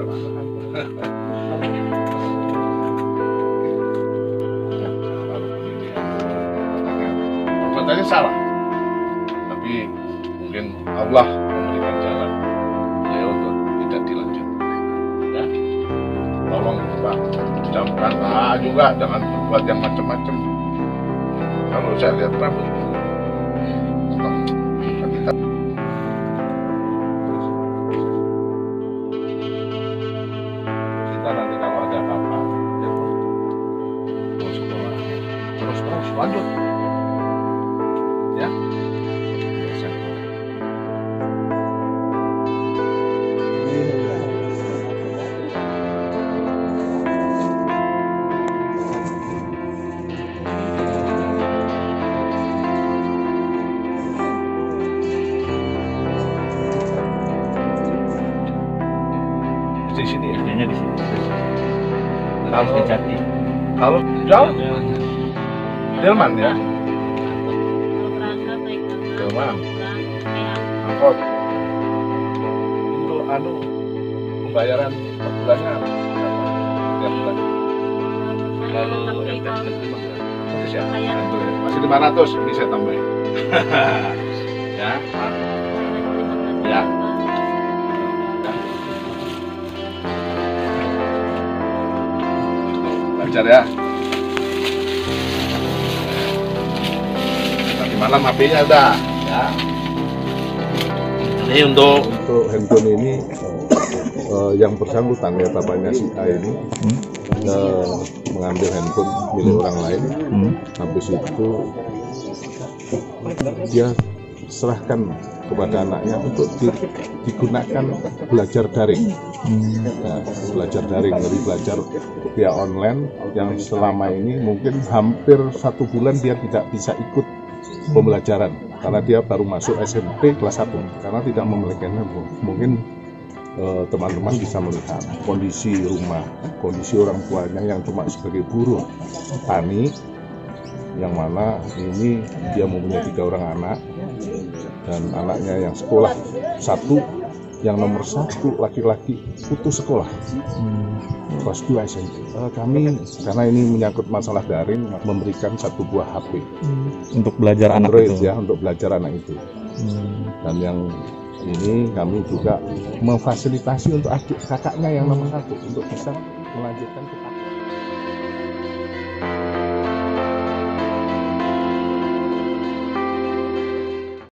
Pertanyaannya salah, tapi mungkin Allah memberikan jalan ya untuk tidak dilanjutkan. Ya, tolong Pak, jamkan lah juga, jangan berbuat yang macam-macam. Kalau saya lihat rambut itu, kita nanti kalau ada apa-apa, terus sekolah, terus lanjut. Di sini ya? Di sini. Harus dicari. Kalau jauh? Delman ya? Delman. Angkot. Itu anu pembayaran per bulannya tiap bulan. Kalau ya? Masih 500 ini saya tambahin. Ya. Ya. Bicara ya. Tadi malam HP-nya ada ya. Ini untuk handphone ini yang bersangkutan ya, bapaknya si A ini mengambil handphone milik orang lain. Habis itu dia serahkan kepada anaknya untuk digunakan belajar daring. Nah, belajar daring dari belajar via online yang selama ini mungkin hampir 1 bulan dia tidak bisa ikut pembelajaran karena dia baru masuk SMP kelas 1 karena tidak memiliki handphone. Mungkin teman-teman bisa melihat kondisi rumah, kondisi orang tuanya yang cuma sebagai buruh tani, yang mana ini dia mempunyai 3 orang anak. Dan anaknya yang sekolah 1, yang nomor 1 laki-laki putus sekolah kelas 2 SMP. Kami karena ini menyangkut masalah daring memberikan 1 buah HP untuk belajar Android, anak itu ya, untuk belajar anak itu. Dan yang ini kami juga memfasilitasi untuk adik kakaknya yang nomor 1 untuk bisa melanjutkan ke